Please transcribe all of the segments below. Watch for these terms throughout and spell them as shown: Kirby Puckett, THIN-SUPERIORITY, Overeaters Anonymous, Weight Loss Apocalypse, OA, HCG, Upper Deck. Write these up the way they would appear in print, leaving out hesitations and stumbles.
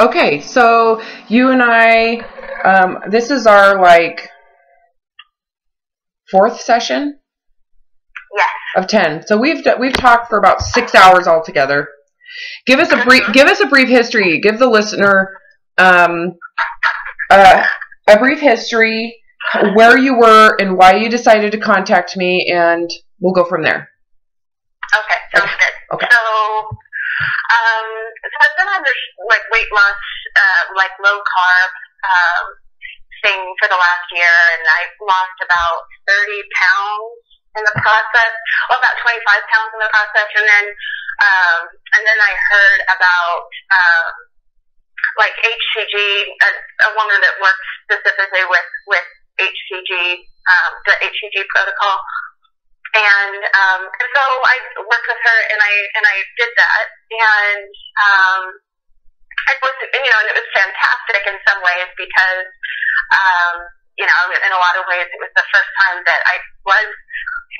Okay, so you and I, this is our like fourth session. Yes. Of 10. So we've talked for about 6 hours altogether. Give us a brief history. Give the listener a brief history, where you were and why you decided to contact me, and we'll go from there. Okay, sounds good. Okay. So I've been on this like weight loss, like low carb thing for the last year, and I've lost about 30 pounds in the process, well, about 25 pounds in the process, and then I heard about like HCG, a woman that works specifically with HCG, the HCG protocol, and so I worked with her, and I did that, and it was, you know, and it was fantastic in some ways because you know, in a lot of ways it was the first time that I was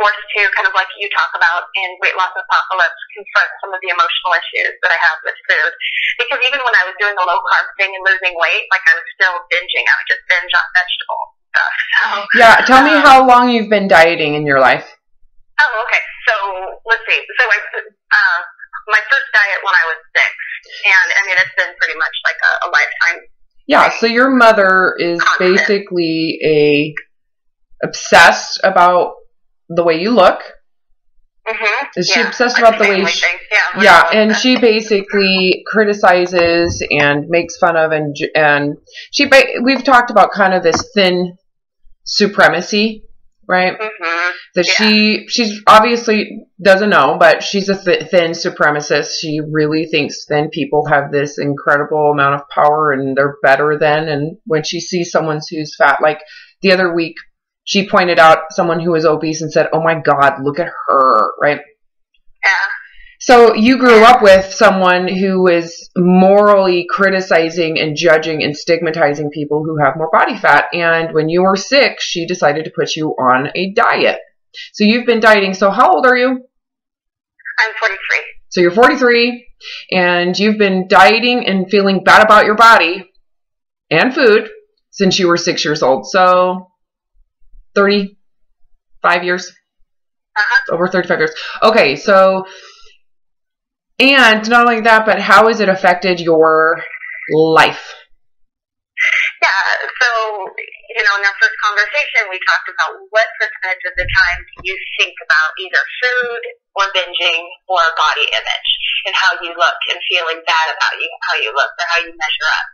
forced to, kind of like you talk about in Weight Loss Apocalypse, confront some of the emotional issues that I have with food. Because even when I was doing the low carb thing and losing weight, like I was still binging. I would just binge on vegetable stuff. So, yeah, tell me how long you've been dieting in your life. Oh, okay. So let's see. So I, my first diet when I was 6, and I mean it's been pretty much like a lifetime. Yeah. So your mother is basically obsessed about the way you look. Mm-hmm. Is she obsessed about the way she, and she basically criticizes and makes fun of, and she, we've talked about kind of this thin supremacy, right? Mm-hmm. That she's obviously doesn't know, but she's a thin supremacist. She really thinks thin people have this incredible amount of power and they're better than, and when she sees someone who's fat, like the other week, she pointed out someone who was obese and said, "Oh my God, look at her," right? Yeah. So you grew up with someone who is morally criticizing and judging and stigmatizing people who have more body fat. And when you were 6, she decided to put you on a diet. So you've been dieting. So how old are you? I'm 43. So you're 43, and you've been dieting and feeling bad about your body and food since you were 6 years old. So 35 years. Uh-huh. Over 35 years. Okay, so, and not only that, but how has it affected your life? Yeah, so, you know, in our first conversation, we talked about what percentage of the time you think about either food or binging or body image and how you look and feeling bad about you, how you look or how you measure up.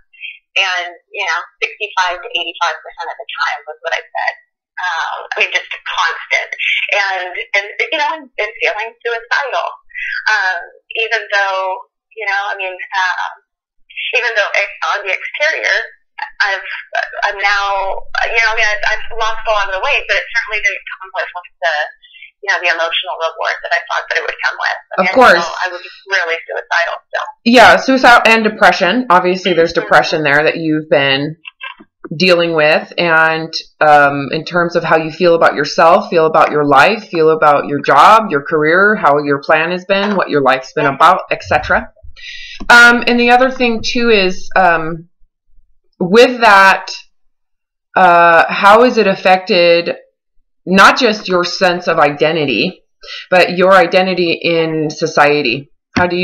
And, you know, 65 to 85% of the time was what I said. I mean, just constant, and you know, and feeling suicidal. Even though, you know, I mean, even though on the exterior, I'm now, you know, I mean, I've lost a lot of the weight, but it certainly didn't come with the, you know, the emotional reward that I thought that it would come with. I mean, of course, so I was really suicidal still. Yeah, suicide and depression. Obviously, there's depression there that you've been dealing with, and in terms of how you feel about yourself, feel about your life, feel about your job, your career, how your plan has been, what your life's been about, etc. And the other thing too is with that, how has it affected not just your sense of identity, but your identity in society? How do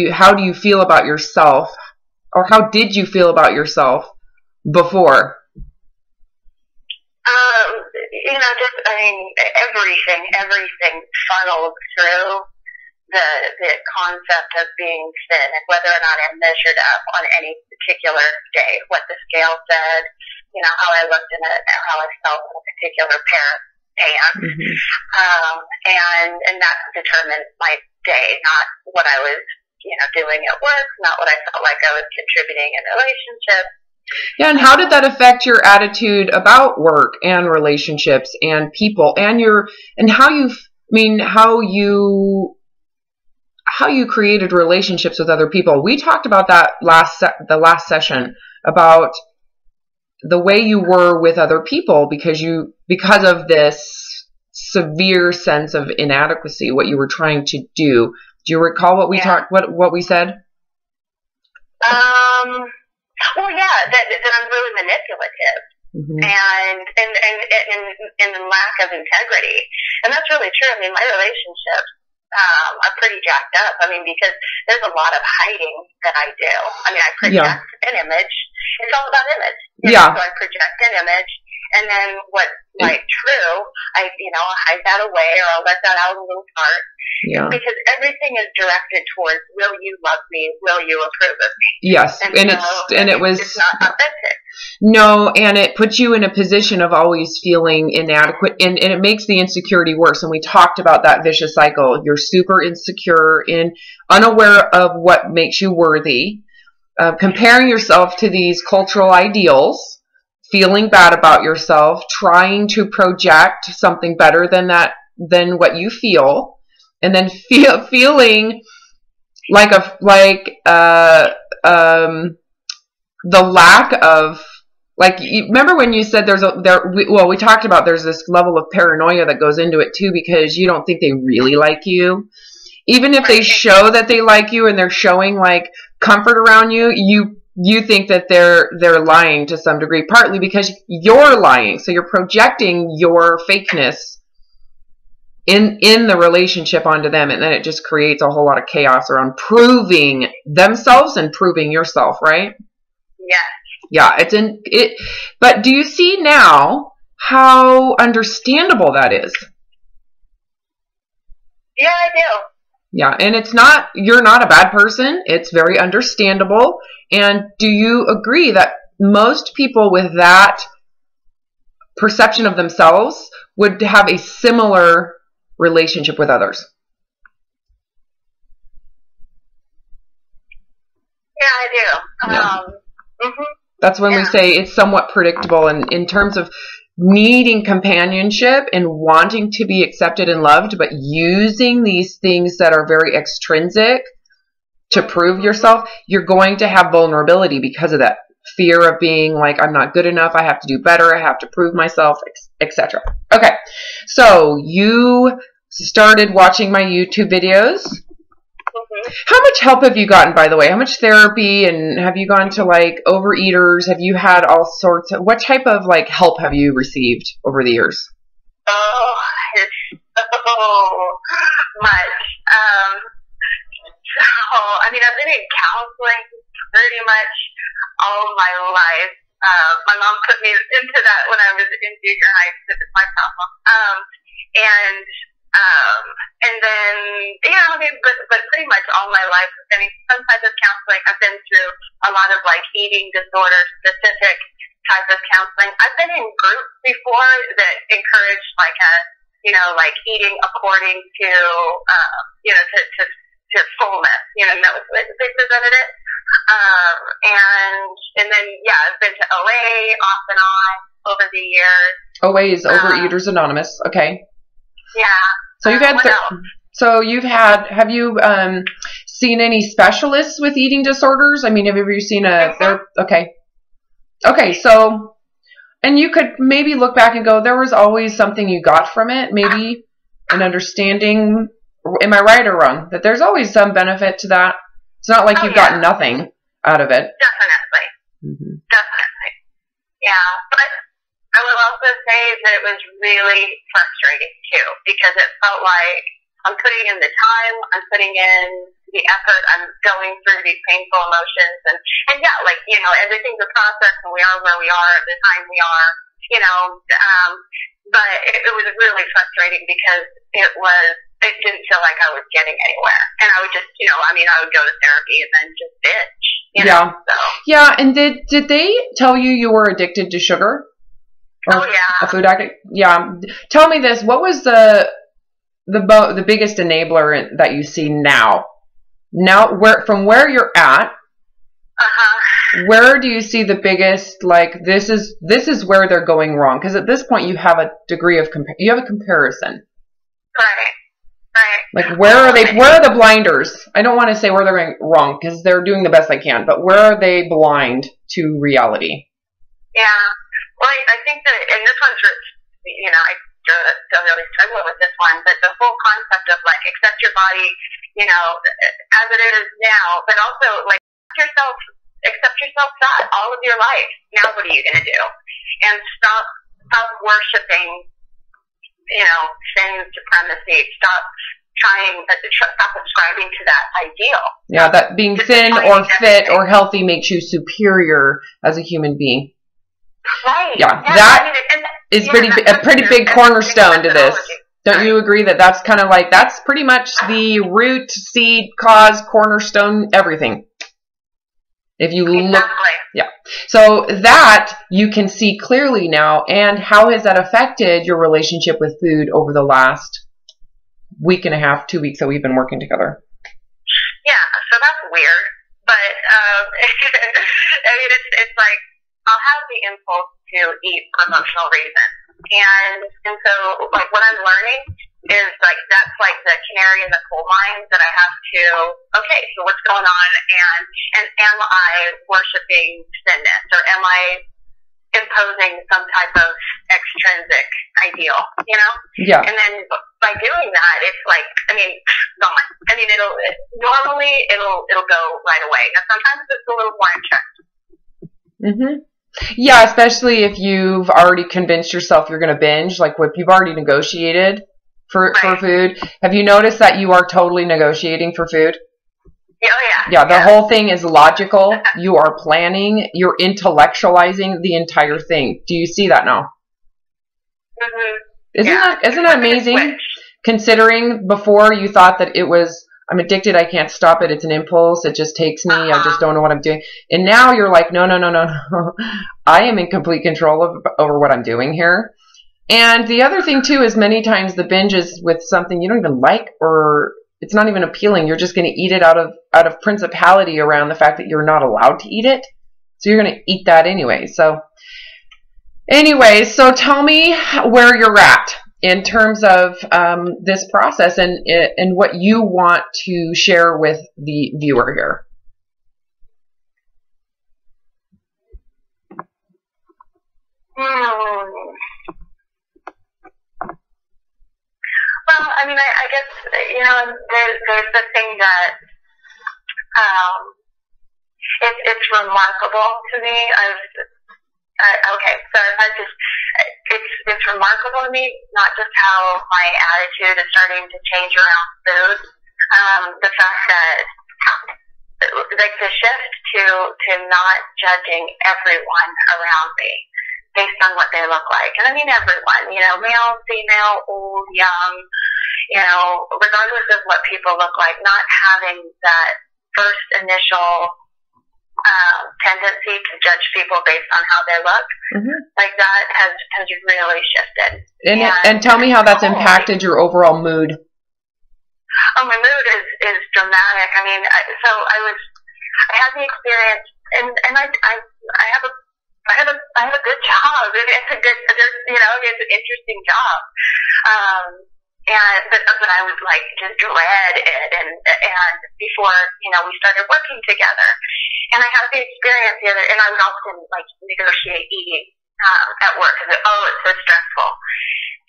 you feel about yourself, or how did you feel about yourself before? You know, just, I mean, everything funneled through the concept of being thin and whether or not I measured up on any particular day, what the scale said, you know, how I looked in it, how I felt in a particular pair of pants. Mm-hmm. And that determined my day, not what I was, you know, doing at work, not what I felt like I was contributing in relationships. Yeah, and how did that affect your attitude about work and relationships and people and your, and how you, I mean, how you created relationships with other people? We talked about that the last session, about the way you were with other people because of this severe sense of inadequacy, what you were trying to do. Do you recall what we talked, what we said? Well, yeah, that I'm really manipulative. Mm-hmm. and lack of integrity. And that's really true. I mean, my relationships are pretty jacked up. I mean, because there's a lot of hiding that I do. I mean, I project an image. It's all about image. Yeah. So I project an image, and then what's like true, I'll hide that away, or I'll let that out in little parts. Yeah. Because everything is directed towards, will you love me? Will you approve of me? Yes. And it was not authentic. No, and it puts you in a position of always feeling inadequate, and it makes the insecurity worse. And we talked about that vicious cycle. You're super insecure and unaware of what makes you worthy, comparing yourself to these cultural ideals, feeling bad about yourself, trying to project something better than what you feel. And then feeling like the lack of, like, you remember when you said we talked about there's this level of paranoia that goes into it too, because you don't think they really like you. Even if they show that they like you and they're showing like comfort around you, you think that they're lying to some degree, partly because you're lying. So you're projecting your fakeness in the relationship onto them, and then it just creates a whole lot of chaos around proving themselves and proving yourself, right? Yeah, it's in it. But do you see now how understandable that is? Yeah, I do. Yeah, and you're not a bad person. It's very understandable. And do you agree that most people with that perception of themselves would have a similar relationship with others? Yeah, I do. Yeah. That's when we say it's somewhat predictable, and in terms of needing companionship and wanting to be accepted and loved, but using these things that are very extrinsic to prove yourself, you're going to have vulnerability because of that fear of being like, I'm not good enough, I have to do better, I have to prove myself, etc. Okay, so you started watching my YouTube videos. Mm-hmm. How much help have you gotten, by the way? How much therapy, and have you gone to like Overeaters? Have you had all sorts of, what type of like help have you received over the years? Oh, it's so much. I mean, I've been in counseling pretty much all my life. My mom put me into that when I was in junior high, because it was my problem. And then, yeah, I mean, but pretty much all my life, I've been in some type of counseling. I've been through a lot of like eating disorder specific types of counseling. I've been in groups before that encouraged like like eating according to, to fullness, and that was the way that they presented it. And then, yeah, I've been to OA off and on over the years. OA is Overeaters Anonymous. Okay. Yeah. So you've had, have you seen any specialists with eating disorders? I mean, have you ever seen a therapist? Okay. Okay. So, and you could maybe look back and go, there was always something you got from it. Maybe an understanding. Am I right or wrong? That there's always some benefit to that. It's not like you've gotten nothing out of it. Definitely. Mm-hmm. Definitely. Yeah. But I would also say that it was really frustrating too, because it felt like I'm putting in the time, I'm putting in the effort, I'm going through these painful emotions, and yeah, like, everything's a process, and we are where we are at the time we are, but it was really frustrating because it didn't feel like I was getting anywhere. And I would just, I would go to therapy and then just bitch, so. Yeah, and did they tell you you were addicted to sugar? Or a food addict. Yeah. Tell me this. What was the biggest enabler that you see now? Now, from where you're at, where do you see the biggest, like, this is where they're going wrong? Because at this point, you have a degree of comparison. Right. Like, where are the blinders? I don't want to say where they're going wrong because they're doing the best they can, but where are they blind to reality? Yeah. Well, I think that, and this one's, I still really struggle with this one, but the whole concept of, like, accept your body, as it is now, but also, like, accept yourself, yourself fat all of your life. Now what are you going to do? And stop worshiping, you know, sin supremacy. Stop trying, stop subscribing to that ideal. Yeah, that being thin or fit or healthy makes you superior as a human being. Right. Yeah, yeah, I mean, that's a pretty big cornerstone to this. Don't you agree that that's kind of like, that's pretty much the root, seed, cause, cornerstone, everything. If you look, yeah. So that you can see clearly now, and how has that affected your relationship with food over the last week and a half, 2 weeks that we've been working together? Yeah, so that's weird, but I mean, it's like, I'll have the impulse to eat for emotional reasons. And so, like, what I'm learning is, like, that's, like, the canary in the coal mine that I have to, okay, so what's going on? And am I worshiping thinness? Or am I imposing some type of extrinsic ideal, you know? Yeah. And then by doing that, it's like, I mean, gone. I mean, normally it'll go right away. Now, sometimes it's a little wine check. Mm-hmm. Yeah, especially if you've already convinced yourself you're going to binge, like if you've already negotiated for food. Have you noticed that you are totally negotiating for food? Oh, yeah. Yeah, the whole thing is logical. You are planning. You're intellectualizing the entire thing. Do you see that now? Mm-hmm. Isn't that amazing? Considering before you thought that it was, I'm addicted, I can't stop it, it's an impulse, it just takes me, I just don't know what I'm doing. And now you're like, no, I am in complete control over what I'm doing here. And the other thing too is many times the binge is with something you don't even like, or it's not even appealing. You're just going to eat it out of principality around the fact that you're not allowed to eat it. So you're going to eat that anyway. So tell me where you're at in terms of this process and what you want to share with the viewer here. Well, I mean, I guess, you know, there's the thing that it's remarkable to me. It's remarkable to me, not just how my attitude is starting to change around food, the fact that, like, the shift to not judging everyone around me based on what they look like. And I mean everyone, you know, male, female, old, young, you know, regardless of what people look like, not having that first initial tendency to judge people based on how they look, like that has really shifted. And tell me how that's impacted your overall mood. Oh, my mood is dramatic. I mean, I had the experience, and I have a good job. It's an interesting job. But I was like, just dread it. And before, you know, we started working together, and I had the experience the other, and I would often like negotiate eating, at work because, oh, it's so stressful.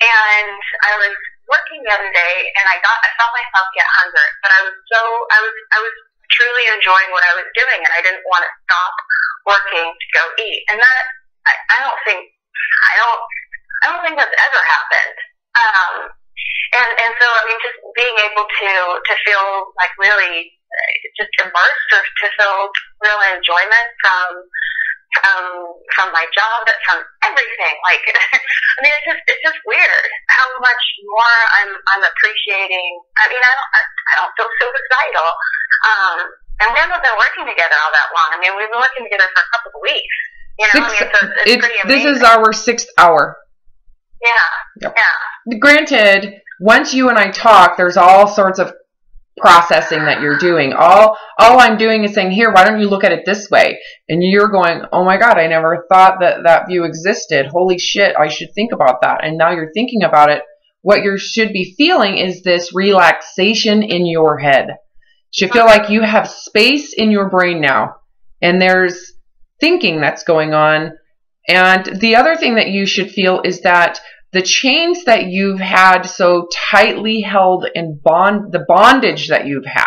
And I was working the other day and I felt myself get hungry, but I was truly enjoying what I was doing, and I didn't want to stop working to go eat. And that, I don't think that's ever happened. And so, I mean, just being able to feel like really just immersed, or to feel real enjoyment from my job, from everything. Like, I mean, it's just weird how much more I'm appreciating. I mean, I don't feel suicidal. And we haven't been working together all that long. I mean, we've been working together for a couple of weeks. You know, so it's pretty amazing. This is our 6th hour. Yeah. Yep. Yeah. Granted, once you and I talk, there's all sorts of processing that you're doing. All I'm doing is saying, here, why don't you look at it this way? And you're going, oh my God, I never thought that view existed. Holy shit, I should think about that. And now you're thinking about it. What you should be feeling is this relaxation in your head. You should feel like you have space in your brain now. And there's thinking that's going on. And the other thing that you should feel is that the chains that you've had so tightly held, and the bondage that you've had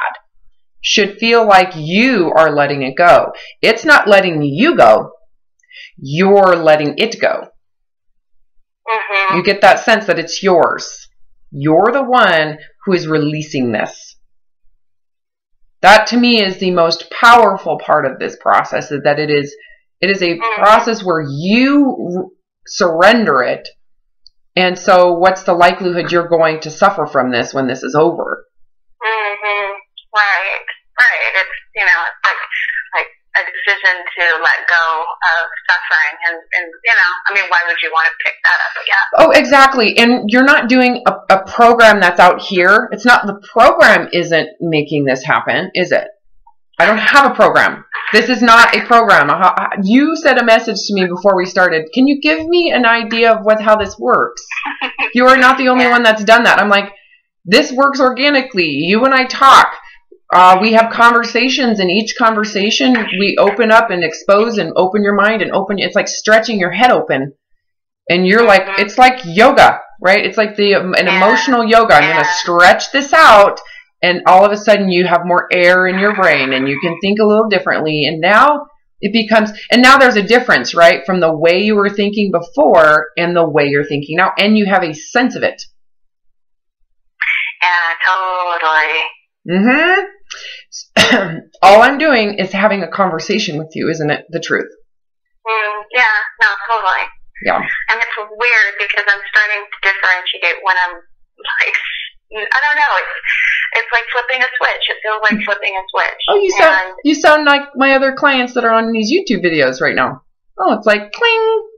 should feel like you are letting it go. It's not letting you go. You're letting it go. Mm-hmm. You get that sense that it's yours. You're the one who is releasing this. That to me is the most powerful part of this process, is that it is a process where you surrender it. And so what's the likelihood you're going to suffer from this when this is over? Mm-hmm. Right. It's, you know, it's like a decision to let go of suffering. And you know, I mean, why would you want to pick that up again? Oh, exactly. And you're not doing a program that's out here. It's not, the program isn't making this happen, is it? I don't have a program. This is not a program. You sent a message to me before we started. Can you give me an idea of how this works? You are not the only one that's done that. I'm like, this works organically. You and I talk. We have conversations, and each conversation we open up and expose and open your mind and open. It's like stretching your head open. And you're like, it's like yoga, right? It's like an emotional yoga. I'm going to stretch this out. And all of a sudden you have more air in your brain and you can think a little differently. And now it becomes, and now there's a difference, right? From the way you were thinking before and the way you're thinking now. And you have a sense of it. Yeah, totally. Mm-hmm. All I'm doing is having a conversation with you, isn't it? The truth. Yeah, no, totally. Yeah. And it's weird because I'm starting to differentiate when I'm like, I don't know. It's like flipping a switch. It feels like flipping a switch. Oh, you sound like my other clients that are on these YouTube videos right now. Oh, it's like cling.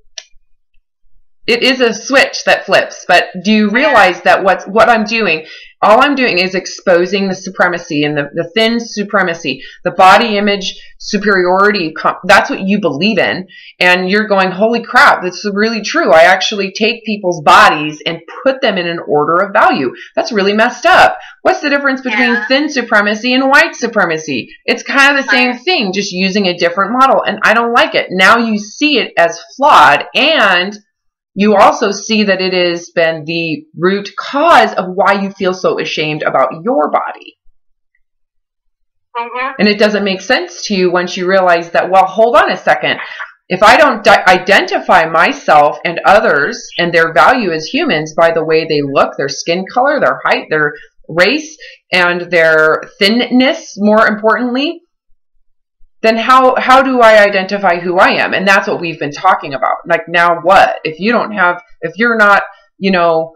It is a switch that flips. But do you realize that what I'm doing? All I'm doing is exposing the supremacy and the thin supremacy, the body image superiority. That's what you believe in. And you're going, holy crap, that's really true. I actually take people's bodies and put them in an order of value. That's really messed up. What's the difference between thin supremacy and white supremacy? It's kind of the same thing, just using a different model. And I don't like it. Now you see it as flawed, and you also see that it has been the root cause of why you feel so ashamed about your body. Mm-hmm. And it doesn't make sense to you once you realize that, well, hold on a second. If I don't identify myself and others and their value as humans by the way they look, their skin color, their height, their race, and their thinness, more importantly, then how do I identify who I am? And that's what we've been talking about. Like, now what? If you don't have, if you're not, you know,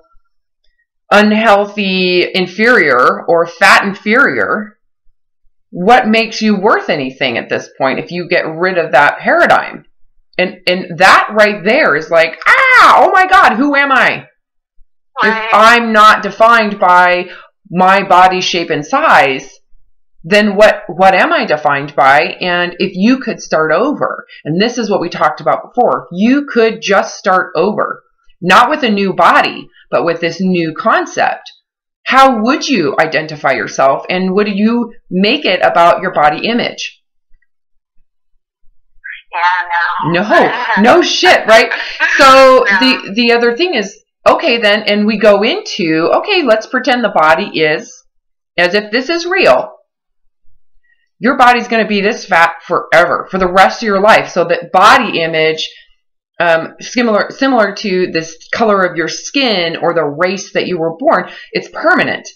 unhealthy inferior or fat inferior, what makes you worth anything at this point if you get rid of that paradigm? And that right there is like, ah, oh my God, who am I? If I'm not defined by my body shape and size, then what am I defined by? And if you could start over, and this is what we talked about before, you could just start over, not with a new body, but with this new concept. How would you identify yourself, and would you make it about your body image? Yeah, no shit, right? So the other thing is, okay then, and we go into, okay, let's pretend the body is, as if this is real. Your body's going to be this fat forever, for the rest of your life. So that body image, similar to this color of your skin or the race that you were born, it's permanent.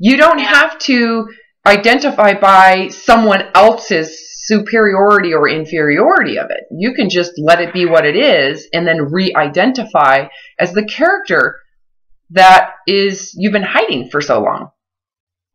You don't have to identify by someone else's superiority or inferiority of it. You can just let it be what it is and then re-identify as the character that is you've been hiding for so long.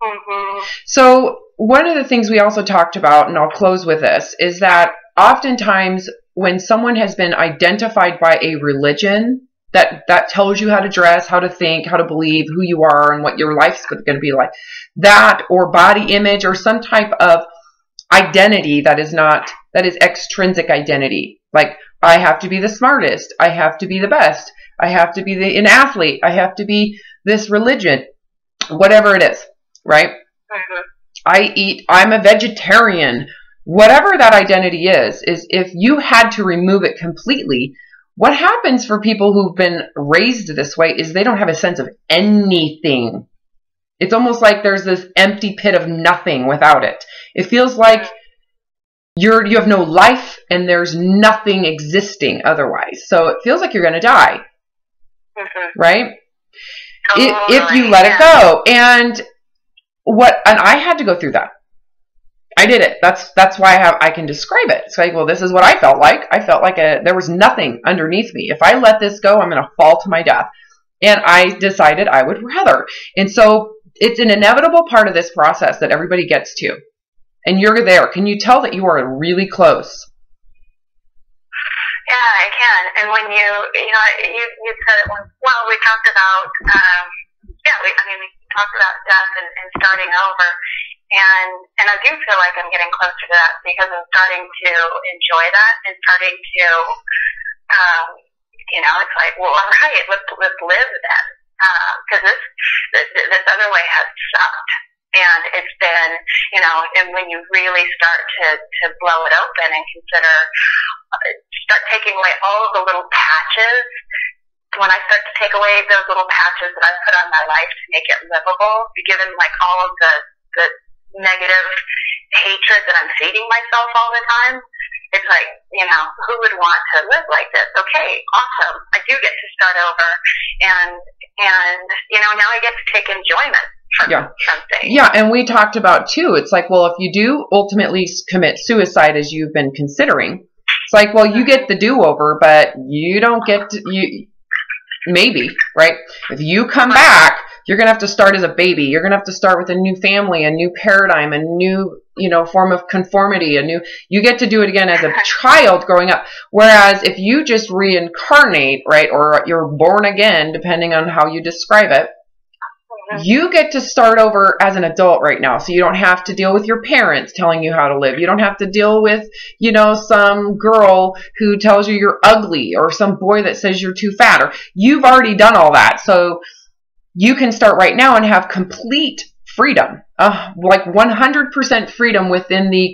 Mm-hmm. So one of the things we also talked about, and I'll close with this, is that oftentimes when someone has been identified by a religion that tells you how to dress, how to think, how to believe, who you are, and what your life's going to be like, that or body image or some type of identity that is extrinsic identity. Like, I have to be the smartest, I have to be the best, I have to be an athlete, I have to be this religion, whatever it is, right? Mm-hmm. I'm a vegetarian. Whatever that identity is if you had to remove it completely, what happens for people who've been raised this way is they don't have a sense of anything. It's almost like there's this empty pit of nothing without it. It feels like you have no life and there's nothing existing otherwise. So it feels like you're going to die, mm-hmm. right? Totally. If you let it go. And I had to go through that. I did it. That's why I can describe it. It's like, well, this is what I felt like. I felt like there was nothing underneath me. If I let this go, I'm going to fall to my death. And I decided I would rather. And so it's an inevitable part of this process that everybody gets to. And you're there. Can you tell that you are really close? Yeah, I can. And when you said it once. Well, we talked about, we talked about death and starting over. And I do feel like I'm getting closer to that because I'm starting to enjoy that and starting to, it's like, well, all right, let's live then. Because this other way has sucked. And it's been, and when you really start to blow it open and consider, start taking away all of the little patches. When I start to take away those little patches that I've put on my life to make it livable, given like all of the negative hatred that I'm feeding myself all the time, it's like, who would want to live like this? Okay, awesome. I do get to start over. And now I get to take enjoyment from something. Yeah, and we talked about, too, it's like, well, if you do ultimately commit suicide as you've been considering, it's like, well, you get the do-over, but you don't get to, maybe, right? If you come back, you're going to have to start as a baby. You're going to have to start with a new family, a new paradigm, a new, form of conformity, you get to do it again as a child growing up. Whereas if you just reincarnate, right, or you're born again, depending on how you describe it, you get to start over as an adult right now. So you don't have to deal with your parents telling you how to live. You don't have to deal with, some girl who tells you you're ugly or some boy that says you're too fat, or you've already done all that. So you can start right now and have complete freedom, like 100% freedom within the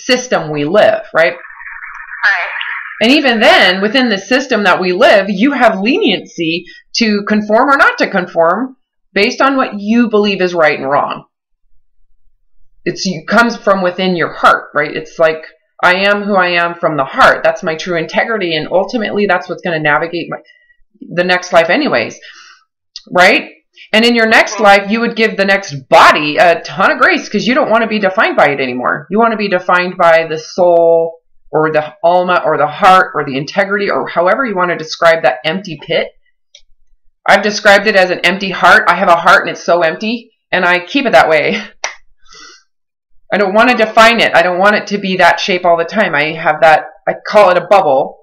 system we live, right? Right. And even then, within the system that we live, you have leniency to conform or not to conform based on what you believe is right and wrong. It comes from within your heart, right? It's like, I am who I am from the heart. That's my true integrity, and ultimately that's what's going to navigate the next life anyways, right? And in your next life, you would give the next body a ton of grace because you don't want to be defined by it anymore. You want to be defined by the soul or the alma or the heart or the integrity or however you want to describe that empty pit. I've described it as an empty heart. I have a heart and it's so empty, and I keep it that way. I don't want to define it. I don't want it to be that shape all the time. I call it a bubble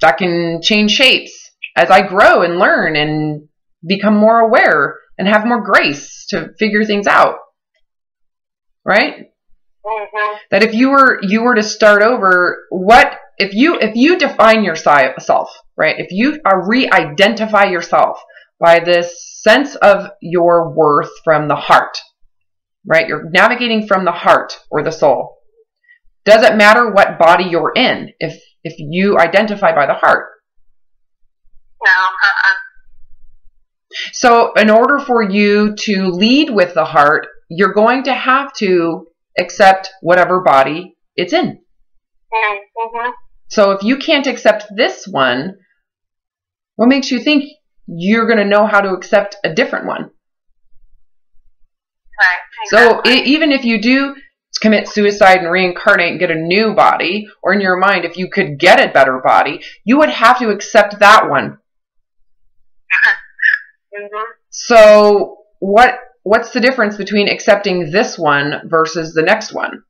that can change shapes as I grow and learn and become more aware and have more grace to figure things out, right? Mm-hmm. That if you were to start over, if you define yourself, right? If you re-identify yourself by this sense of your worth from the heart, right? You're navigating from the heart or the soul. Doesn't matter what body you're in if you identify by the heart. No. So in order for you to lead with the heart, you're going to have to accept whatever body it's in. Mm-hmm. So if you can't accept this one, what makes you think you're going to know how to accept a different one? Right. Exactly. So even if you do commit suicide and reincarnate and get a new body, or in your mind, if you could get a better body, you would have to accept that one. Mm-hmm. So what's the difference between accepting this one versus the next one?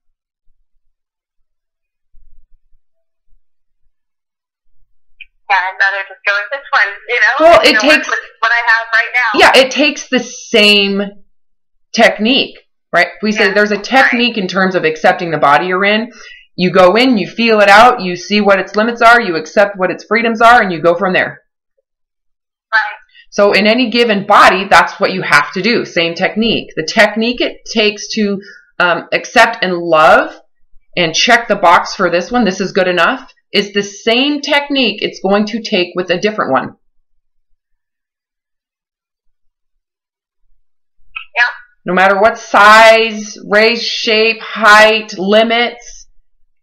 Yeah, I'd rather just go with this one, Well, it takes what I have right now. Yeah, it takes the same technique, right? We say there's a technique in terms of accepting the body you're in. You go in, you feel it out, you see what its limits are, you accept what its freedoms are, and you go from there. So in any given body, that's what you have to do. Same technique. The technique it takes to accept and love and check the box for this one, this is good enough, is the same technique it's going to take with a different one. no matter what size, race, shape, height, limits.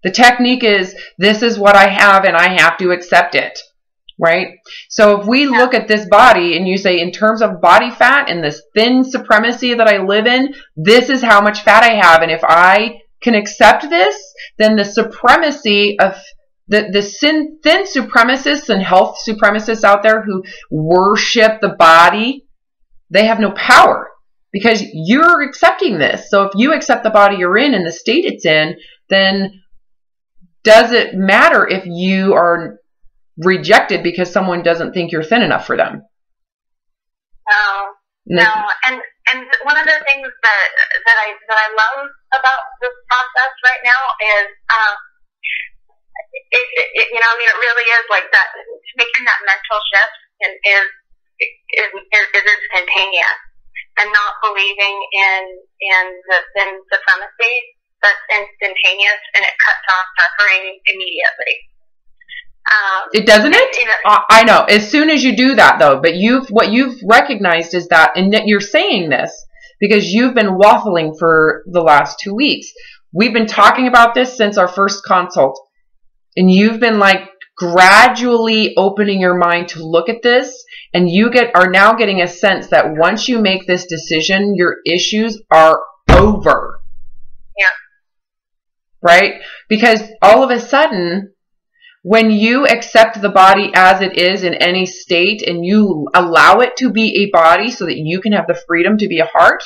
The technique is, this is what I have and I have to accept it, right? So if we look at this body and you say, in terms of body fat and this thin supremacy that I live in, this is how much fat I have. And if I can accept this, then the supremacy of the thin supremacists and health supremacists out there who worship the body, they have no power because you're accepting this. So if you accept the body you're in and the state it's in, then does it matter if you are rejected because someone doesn't think you're thin enough for them? No, no. And one of the things that I love about this process right now is, you know, I mean, it really is like that. Making that mental shift is instantaneous, and not believing in the thin supremacy. That's instantaneous, and it cuts off suffering immediately. It doesn't. It. You know, I know. As soon as you do that, though, but what you've recognized is that, and that you're saying this because you've been waffling for the last 2 weeks. We've been talking about this since our first consult. And you've been like gradually opening your mind to look at this, and you are now getting a sense that once you make this decision, your issues are over. Yeah. Right? Because all of a sudden, when you accept the body as it is in any state, and you allow it to be a body so that you can have the freedom to be a heart,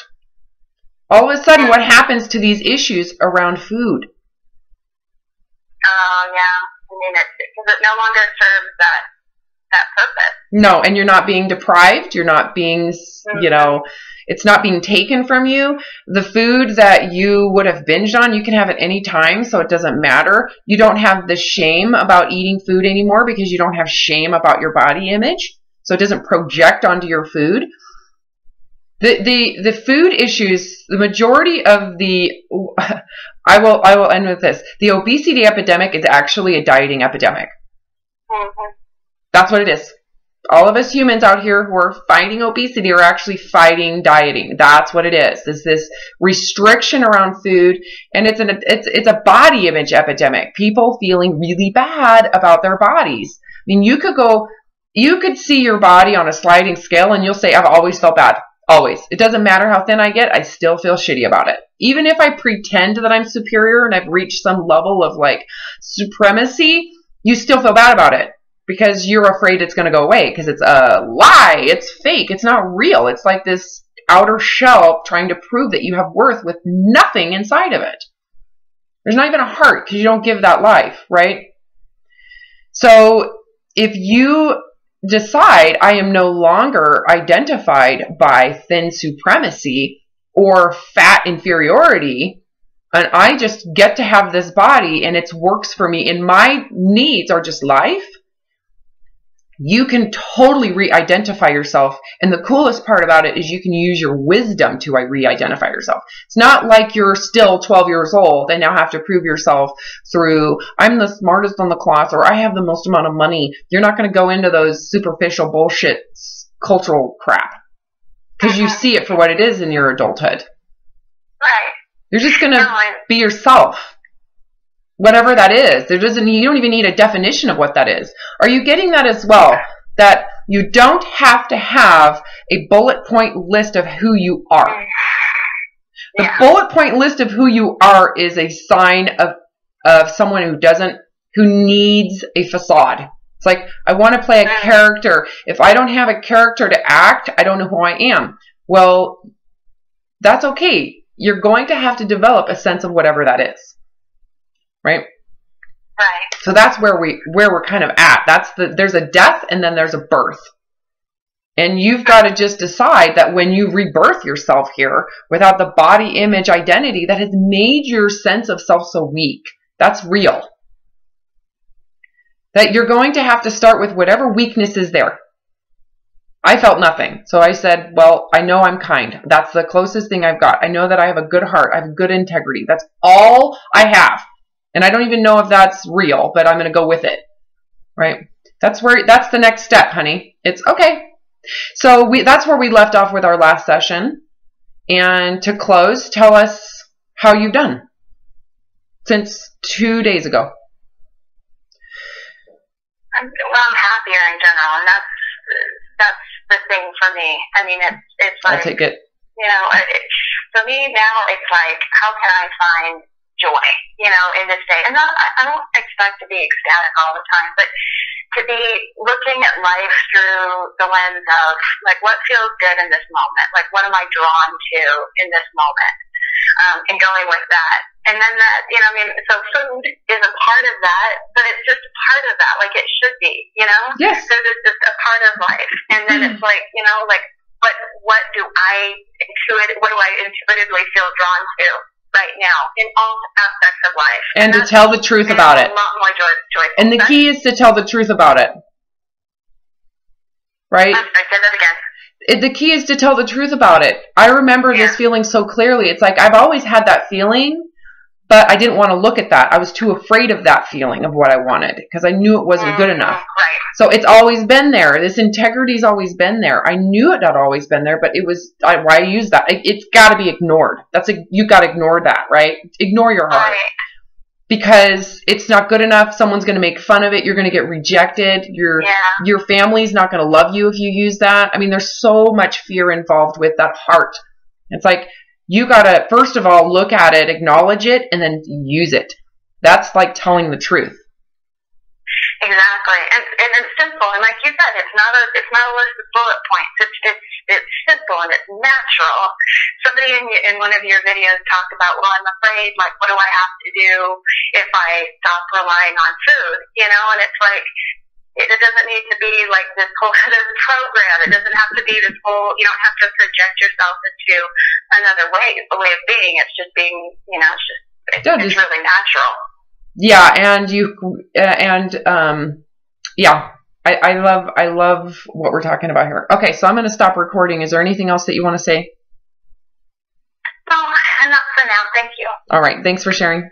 all of a sudden what happens to these issues around food? Oh, yeah. I mean, because it no longer serves that purpose. No, and you're not being deprived. You're not being, you know, it's not being taken from you. The food that you would have binged on, you can have at any time, so it doesn't matter. You don't have the shame about eating food anymore because you don't have shame about your body image, so it doesn't project onto your food. The food issues, the majority of the, I will end with this. The obesity epidemic is actually a dieting epidemic. Mm-hmm. That's what it is. All of us humans out here who are fighting obesity are actually fighting dieting. That's what it is. It's this restriction around food, and it's a body image epidemic. People feeling really bad about their bodies. I mean, you could see your body on a sliding scale, and you'll say, I've always felt bad. Always. It doesn't matter how thin I get, I still feel shitty about it. Even if I pretend that I'm superior and I've reached some level of like supremacy, you still feel bad about it because you're afraid it's going to go away because it's a lie. It's fake. It's not real. It's like this outer shell trying to prove that you have worth with nothing inside of it. There's not even a heart because you don't give that life, right? So if you decide I am no longer identified by thin supremacy or fat inferiority, and I just get to have this body and it works for me and my needs are just life, you can totally re-identify yourself. And the coolest part about it is you can use your wisdom to re-identify yourself. It's not like you're still 12 years old and now have to prove yourself through, I'm the smartest on the class, or I have the most amount of money. You're not going to go into those superficial bullshit cultural crap because you see it for what it is in your adulthood. Right. You're just going to be yourself. Whatever that is, you don't even need a definition of what that is. Are you getting that as well? That you don't have to have a bullet point list of who you are. The bullet point list of who you are is a sign of someone who needs a facade. It's like, I want to play a character. If I don't have a character to act, I don't know who I am. Well, that's okay. You're going to have to develop a sense of whatever that is. Right? Right. So that's where we're kind of at. There's a death and then there's a birth. And you've got to just decide that when you rebirth yourself here without the body image identity that has made your sense of self so weak, that's real. That you're going to have to start with whatever weakness is there. I felt nothing. So I said, well, I know I'm kind. That's the closest thing I've got. I know that I have a good heart. I have good integrity. That's all I have. And I don't even know if that's real, but I'm going to go with it, right? That's the next step, honey. It's okay. So that's where we left off with our last session. And to close, tell us how you've done since 2 days ago. Well, I'm happier in general, and that's the thing for me. I mean, it's like, I'll take it. You know, for me now, it's like, how can I find joy, you know, in this day? And I don't expect to be ecstatic all the time, but to be looking at life through the lens of, like, what feels good in this moment? Like, what am I drawn to in this moment? And going with that. And then that, you know, I mean, so food is a part of that, but it's just a part of that, like it should be, you know? Yes. So it's just a part of life. And then it's like, you know, like what do I intuit, what do I intuitively feel drawn to right now in all aspects of life? And to tell the truth about it. A lot more joyful. And the key is to tell the truth about it. Right? I said that again. The key is to tell the truth about it. I remember this feeling so clearly. It's like I've always had that feeling, but I didn't want to look at that. I was too afraid of that feeling of what I wanted because I knew it wasn't good enough. Right. So it's always been there. This integrity's always been there. I knew it had always been there, but it was why I use that. It's got to be ignored. You got to ignore that, right? Ignore your heart because it's not good enough. Someone's going to make fun of it. You're going to get rejected. Your family's not going to love you if you use that. I mean, there's so much fear involved with that heart. It's like you got to, first of all, look at it, acknowledge it, and then use it. That's like telling the truth. Exactly. And it's simple. And like you said, it's not a list of bullet points. It's simple and it's natural. Somebody in one of your videos talked about, well, I'm afraid, like, what do I have to do if I stop relying on food? You know, and it's like, it doesn't need to be like this whole other program. It doesn't have to be this whole, you don't have to project yourself into another way of being. It's just being, you know, it's really natural. Yeah, I love what we're talking about here. Okay, so I'm going to stop recording. Is there anything else that you want to say? No, enough for now. Thank you. All right, thanks for sharing.